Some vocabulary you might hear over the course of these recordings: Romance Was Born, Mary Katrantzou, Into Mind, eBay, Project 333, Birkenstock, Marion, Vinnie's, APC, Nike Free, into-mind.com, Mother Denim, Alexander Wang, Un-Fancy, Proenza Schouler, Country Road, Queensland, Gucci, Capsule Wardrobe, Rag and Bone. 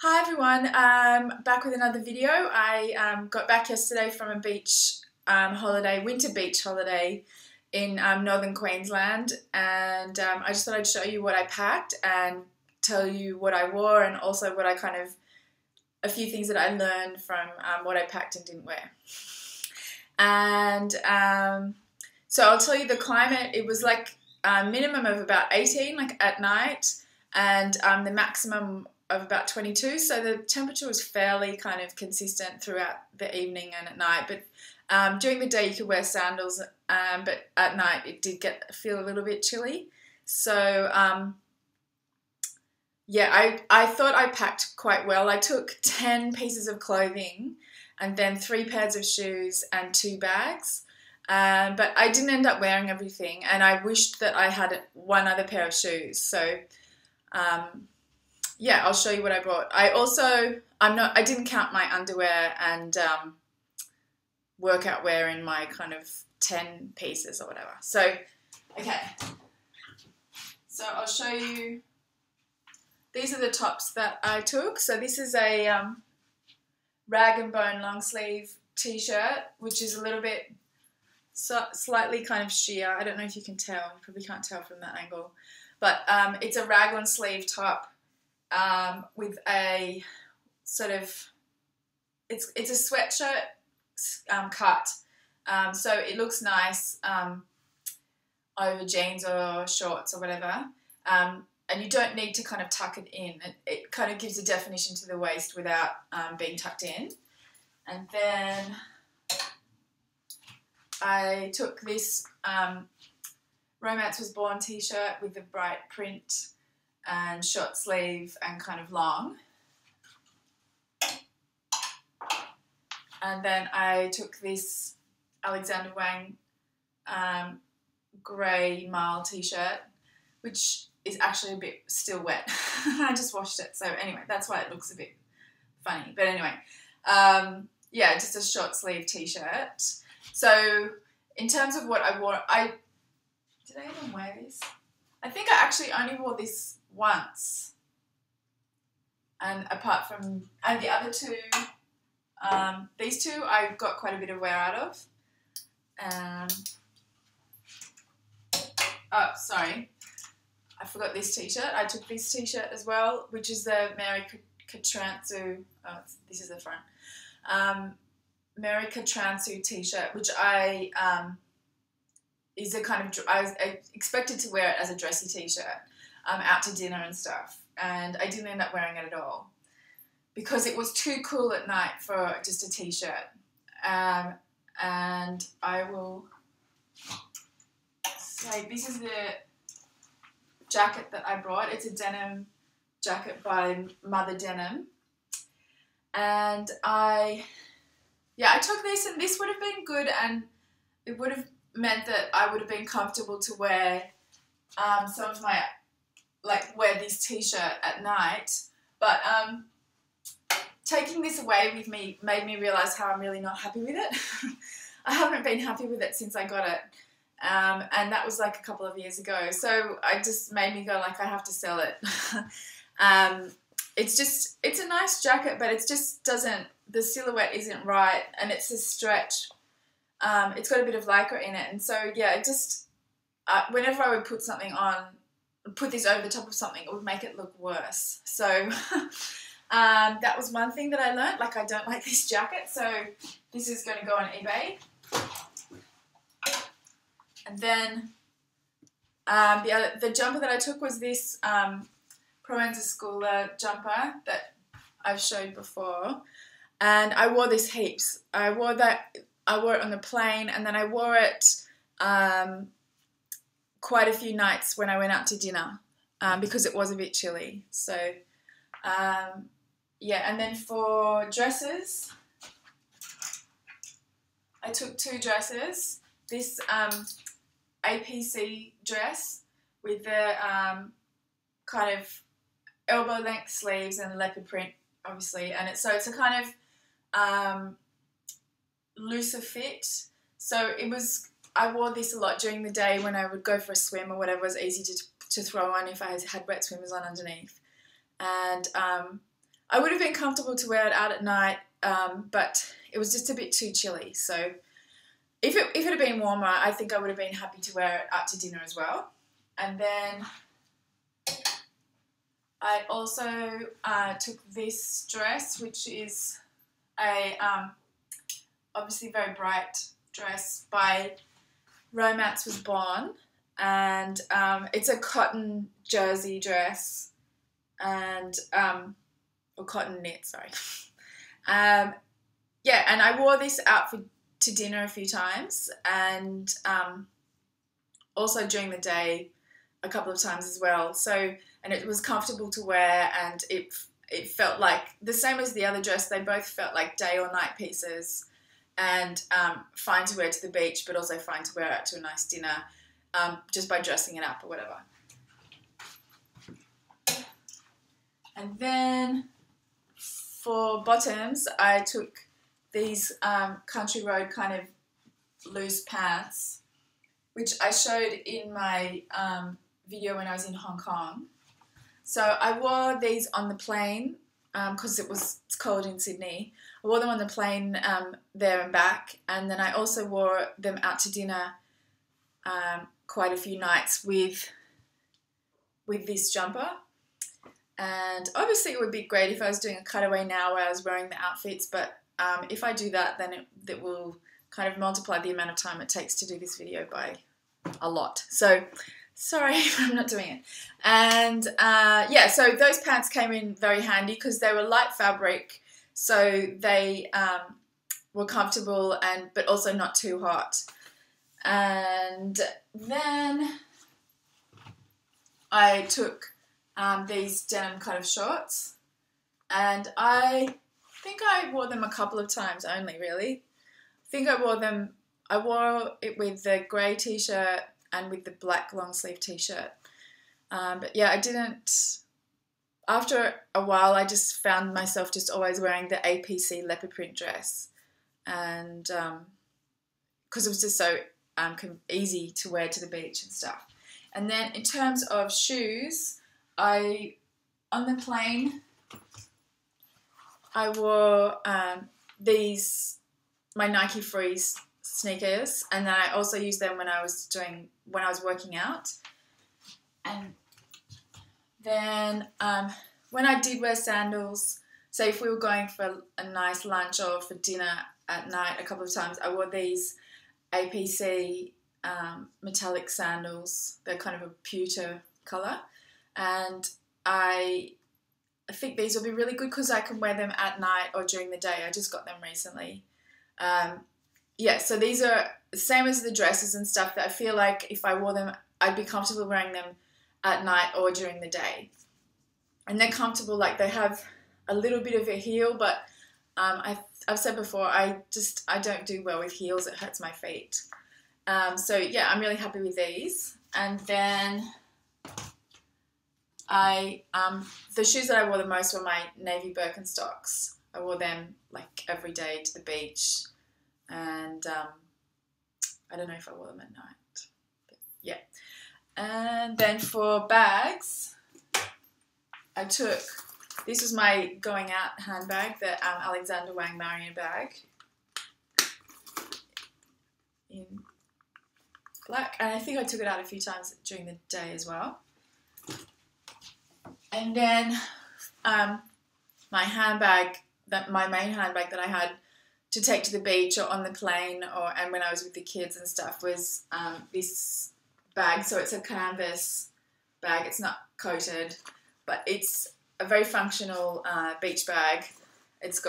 Hi everyone, back with another video. I got back yesterday from a beach holiday, winter beach holiday in northern Queensland, and I just thought I'd show you what I packed and tell you what I wore, and also what I kind of, a few things that I learned from what I packed and didn't wear. And so I'll tell you the climate. It was like a minimum of about 18 like at night, and the maximum of about 22, so the temperature was fairly kind of consistent throughout the evening and at night, but during the day you could wear sandals, but at night it did feel a little bit chilly. So yeah, I thought I packed quite well. I took 10 pieces of clothing and then 3 pairs of shoes and 2 bags, but I didn't end up wearing everything, and I wished that I had one other pair of shoes. So yeah, I'll show you what I brought. I also, I didn't count my underwear and workout wear in my kind of 10 pieces or whatever. So, okay. So I'll show you, these are the tops that I took. So this is a Rag and Bone long sleeve t-shirt, which is a little bit, slightly kind of sheer. I don't know if you can tell, you probably can't tell from that angle. But it's a raglan sleeve top. With a sort of, it's a sweatshirt cut, so it looks nice over jeans or shorts or whatever, and you don't need to kind of tuck it in. It kind of gives a definition to the waist without being tucked in. And then I took this Romance Was Born t-shirt with the bright print and short sleeve and kind of long. And then I took this Alexander Wang grey mile t-shirt, which is actually a bit still wet. I just washed it, so anyway, that's why it looks a bit funny. But anyway, yeah, just a short sleeve t-shirt. So in terms of what I wore, did I even wear this? I think I actually only wore this once, and apart from, and the other two, these two I got quite a bit of wear out of. Oh, sorry, I forgot this t-shirt. I took this t-shirt as well, which is the Mary Katrantzou, oh, this is the front, Mary Katrantzou t-shirt, which I, is a kind of, I expected to wear it as a dressy t-shirt out to dinner and stuff, and I didn't end up wearing it at all because it was too cool at night for just a t-shirt. And I will say, this is the jacket that I brought. It's a denim jacket by Mother Denim, and I took this, and this would have been good, and it would have meant that I would have been comfortable to wear some of my, like, wear this t-shirt at night. But taking this away with me made me realise how I'm really not happy with it. I haven't been happy with it since I got it, and that was like a couple of years ago, so it just made me go, like, I have to sell it. It's just, it's a nice jacket, but it just doesn't, the silhouette isn't right, and it's a stretch. It's got a bit of lycra in it, and so yeah, it just, whenever I would put something on, put this over the top of something, it would make it look worse. So that was one thing that I learned. Like, I don't like this jacket, so this is going to go on eBay. And then the jumper that I took was this Proenza Schouler jumper that I've showed before, and I wore this heaps. I wore it on the plane, and then I wore it quite a few nights when I went out to dinner because it was a bit chilly. So, yeah, and then for dresses, I took 2 dresses. This APC dress with the kind of elbow-length sleeves and leopard print, obviously, and it's, so it's a kind of... looser fit, so it was, I wore this a lot during the day when I would go for a swim or whatever. It was easy to throw on if I had wet swimmers on underneath, and I would have been comfortable to wear it out at night, but it was just a bit too chilly. So if it had been warmer, I think I would have been happy to wear it out to dinner as well. And then I also took this dress, which is a obviously very bright dress by Romance Was Born, and it's a cotton jersey dress and or cotton knit, sorry. Yeah, and I wore this out for to dinner a few times, and also during the day a couple of times as well. So, and it was comfortable to wear, and it felt like the same as the other dress. They both felt like day or night pieces, and fine to wear to the beach, but also fine to wear out to a nice dinner, just by dressing it up or whatever. And then for bottoms, I took these Country Road kind of loose pants, which I showed in my video when I was in Hong Kong. So I wore these on the plane because it's cold in Sydney. I wore them on the plane there and back, and then I also wore them out to dinner quite a few nights with this jumper. And obviously it would be great if I was doing a cutaway now where I was wearing the outfits, but if I do that, then it will kind of multiply the amount of time it takes to do this video by a lot. So sorry if I'm not doing it. And yeah, so those pants came in very handy because they were light fabric, so they were comfortable but also not too hot. And then I took these denim kind of shorts, and I think I wore them a couple of times only, really. I think I wore it with the grey t-shirt and with the black long sleeve t-shirt. But yeah, after a while I just found myself just always wearing the APC leopard print dress, and because it was just so easy to wear to the beach and stuff. And then in terms of shoes, on the plane I wore my Nike Free sneakers, and then I also used them when I was working out. And then when I did wear sandals, so if we were going for a nice lunch or for dinner at night a couple of times, I wore these APC metallic sandals. They're kind of a pewter colour, and I think these will be really good because I can wear them at night or during the day. I just got them recently. Yeah, so these are the same as the dresses and stuff, that I feel like if I wore them, I'd be comfortable wearing them at night or during the day. And they're comfortable, like they have a little bit of a heel, but I've said before, I don't do well with heels. It hurts my feet. So yeah, I'm really happy with these. And then the shoes that I wore the most were my navy Birkenstocks. I wore them like every day to the beach, and I don't know if I wore them at night, but yeah. And then for bags, I took, this was my going out handbag, the Alexander Wang Marion bag in black, and I think I took it out a few times during the day as well. And then my handbag, my main handbag that I had to take to the beach or on the plane and when I was with the kids and stuff, was this bag. So it's a canvas bag. It's not coated, but it's a very functional beach bag. It's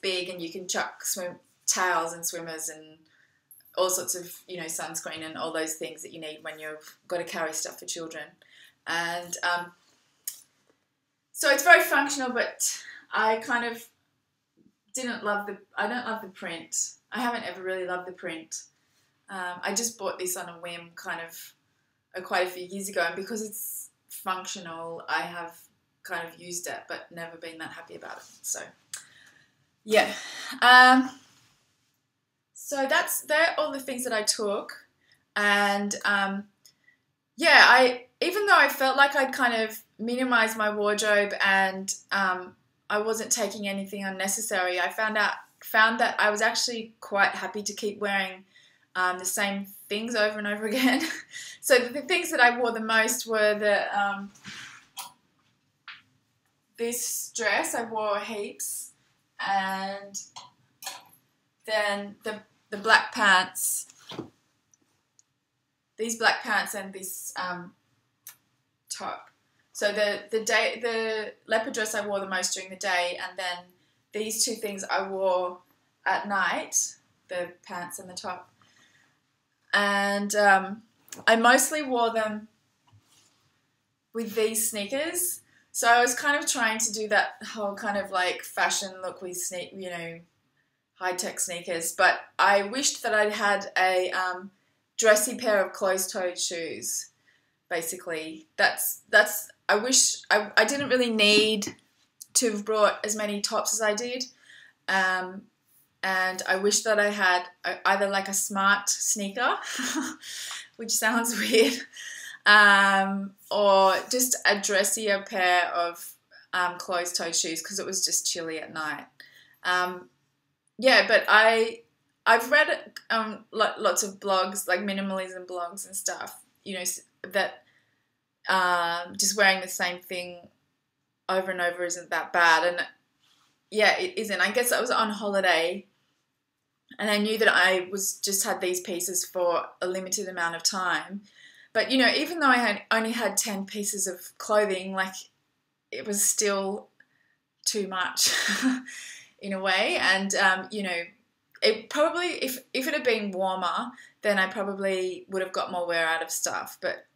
big, and you can chuck towels and swimmers and all sorts of, sunscreen and all those things that you need when you've got to carry stuff for children. And so it's very functional, but I kind of I don't love the print. I haven't ever really loved the print. I just bought this on a whim kind of quite a few years ago, and because it's functional, I have kind of used it but never been that happy about it. So yeah, so they're all the things that I took. And yeah, even though I felt like I'd kind of minimize my wardrobe, and I wasn't taking anything unnecessary. I found that I was actually quite happy to keep wearing the same things over and over again. So the things that I wore the most were the this dress I wore heaps, and then the black pants, these black pants, and this top. So the leopard dress I wore the most during the day, and then these two things I wore at night, the pants and the top. And I mostly wore them with these sneakers. So I was kind of trying to do that whole kind of like fashion look with you know, high-tech sneakers. But I wished that I'd had a dressy pair of closed-toed shoes, basically. That's I wish I didn't really need to have brought as many tops as I did. And I wish that I had either like a smart sneaker, which sounds weird, or just a dressier pair of closed-toed shoes, because it was just chilly at night. Yeah, but I've read lots of blogs, like minimalism blogs and stuff, you know, that just wearing the same thing over and over isn't that bad. And yeah, it isn't. I guess I was on holiday, and I knew that I was just had these pieces for a limited amount of time. But, you know, even though I had only had 10 pieces of clothing, like, it was still too much in a way. And, you know, it probably, if it had been warmer, then I probably would have got more wear out of stuff. But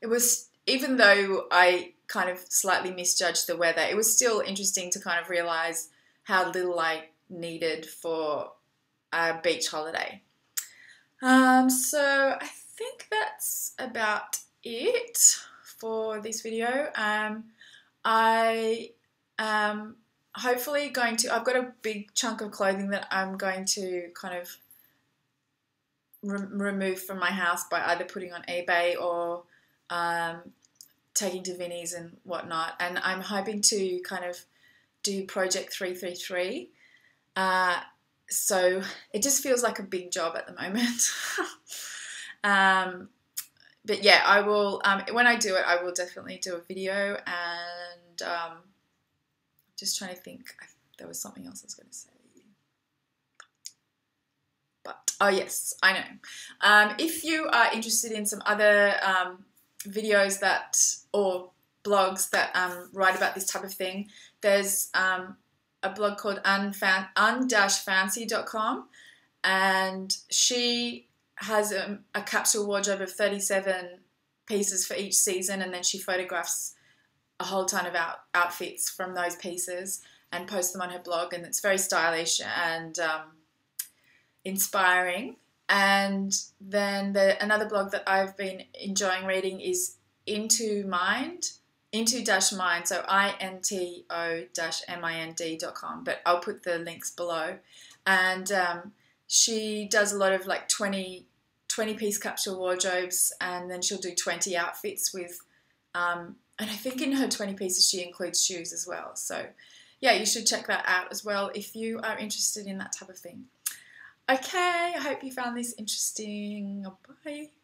it was, even though I kind of slightly misjudged the weather, it was still interesting to kind of realize how little I needed for a beach holiday. So I think that's about it for this video. I am hopefully going to, I've got a big chunk of clothing that I'm going to kind of remove from my house by either putting on eBay or taking to Vinnie's and whatnot. And I'm hoping to kind of do Project 333. So it just feels like a big job at the moment. But yeah, I will, when I do it, I will definitely do a video. And just trying to think, there was something else I was going to say. But, oh yes, I know. If you are interested in some other videos that, or blogs that write about this type of thing, there's a blog called un-fancy.com, and she has a capsule wardrobe of 37 pieces for each season, and then she photographs a whole ton of outfits from those pieces and posts them on her blog, and it's very stylish and inspiring. And then another blog that I've been enjoying reading is Into Mind, Into-Mind, so into-mind.com, but I'll put the links below. And she does a lot of like 20-piece capsule wardrobes, and then she'll do 20 outfits with, and I think in her 20 pieces she includes shoes as well. So yeah, you should check that out as well if you are interested in that type of thing. Okay, I hope you found this interesting. Bye.